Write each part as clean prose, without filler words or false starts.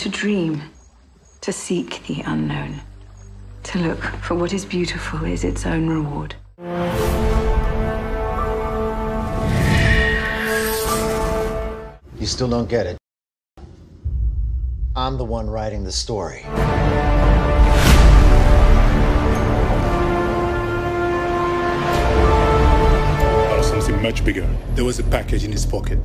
to dream, to seek the unknown, to look for what is beautiful is its own reward. You still don't get it. I'm the one writing the story. Or something much bigger. There was a package in his pocket.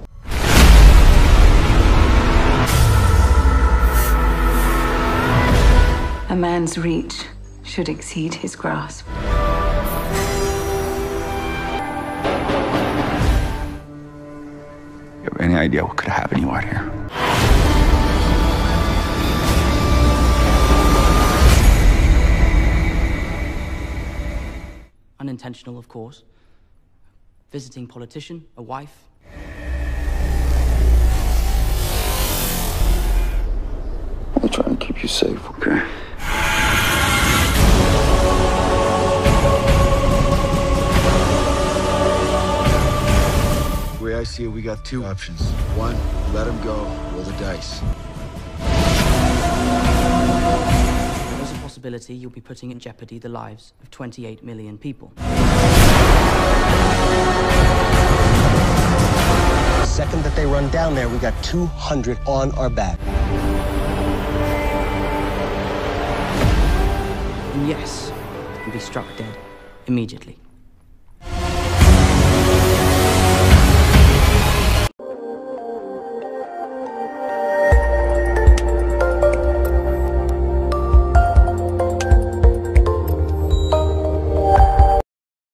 A man's reach should exceed his grasp. You have any idea what could happen to you out here? Unintentional, of course. Visiting politician, a wife. We'll try and keep you safe, okay? The way I see it, we got two options. One, let him go, roll the dice. You'll be putting in jeopardy the lives of 28 million people. The second that they run down there, we got 200 on our back. And yes, you can be struck dead immediately.